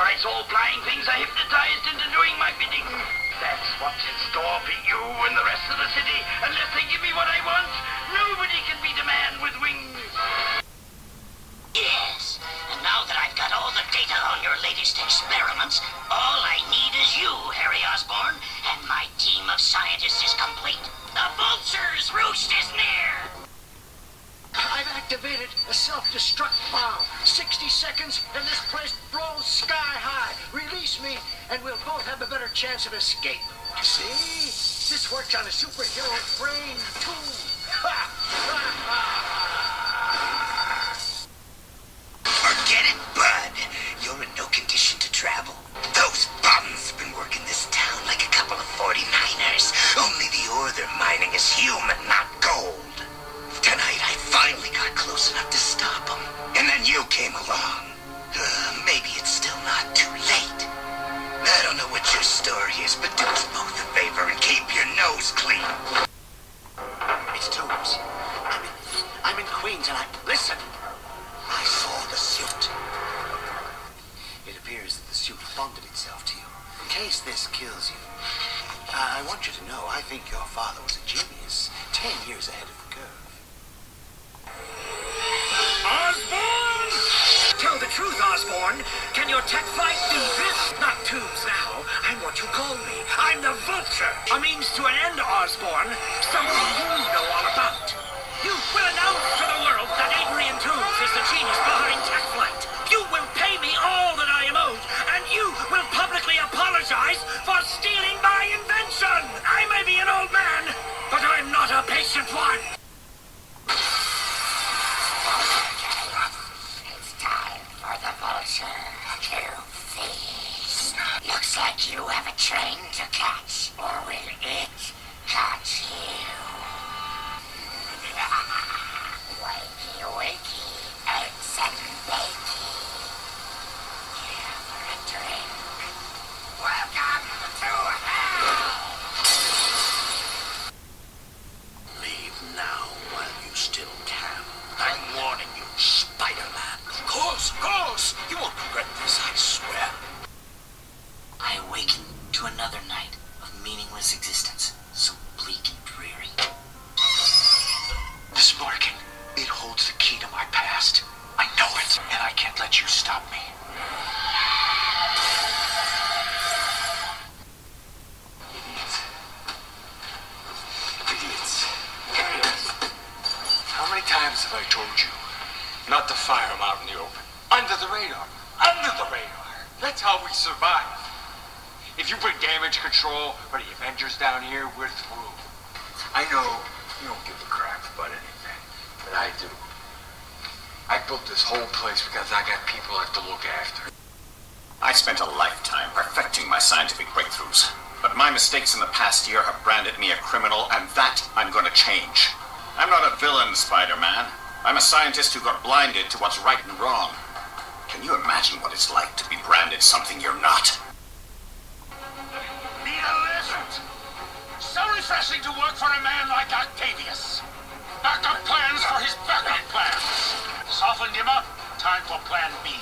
my soul-flying things are hypnotized into doing my bidding. That's what's in store for you and the rest of the city. Unless they give me what I want, nobody can beat a man with wings. Yes, and now that I've got all the data on your latest experiments, all I need is you, Harry Osborn, and my team of scientists is complete. The Vulture's Roost is near! I've activated a self-destruct bomb. 60 seconds, and this place blows sky high. Release me, and we'll both have a better chance of escape. See? This works on a superhero brain, too. Ha! Ha! Ha! Forget it, bud. You're in no condition to travel. Those bums have been working this town like a couple of 49ers. Only the ore they're mining is human, not gold. Tonight, I finally got close enough to stop them. And then you came along. Maybe it's still not too late. I don't know what your story is, but do us both a favor and keep your nose clean. It's Tomes. I'm in Queens, and Listen! I saw the suit. It appears that the suit bonded itself to you. In case this kills you, I want you to know I think your father was a genius, 10 years ahead of the curve. Osborn! Tell the truth, Osborn. Can your tech flight do this? Not Tombs now. I'm what you call me. I'm the Vulture. A means to an end, Osborn. Something you know all about. You will announce to the world that Adrian Tombs is the genius behind tech flight. You will pay me all that I am owed, and you will publicly apologize for stealing my invention. I may be an old man, but I'm not a patient one. Looks like you have a train to catch, or will it catch you? Wakey, wakey, eggs and bakey. Here for a drink. Welcome to hell! Leave now while you still can. I'm warning you, Spider-Man. Of course, of course! You won't regret this, I swear. I awaken to another night of meaningless existence, so bleak and dreary. This marking, it holds the key to my past. I know it, and I can't let you stop me. Idiots. Idiots. How many times have I told you not to fire them out in the open? Under the radar. Under the radar. That's how we survive. If you put damage control or the Avengers down here, we're through. I know you don't give a crap about anything, but I do. I built this whole place because I got people I have to look after. I spent a lifetime perfecting my scientific breakthroughs, but my mistakes in the past year have branded me a criminal, and that I'm going to change. I'm not a villain, Spider-Man. I'm a scientist who got blinded to what's right and wrong. Can you imagine what it's like to be branded something you're not? So refreshing to work for a man like Octavius. Backup plans for his backup plans. Softened him up. Time for plan B.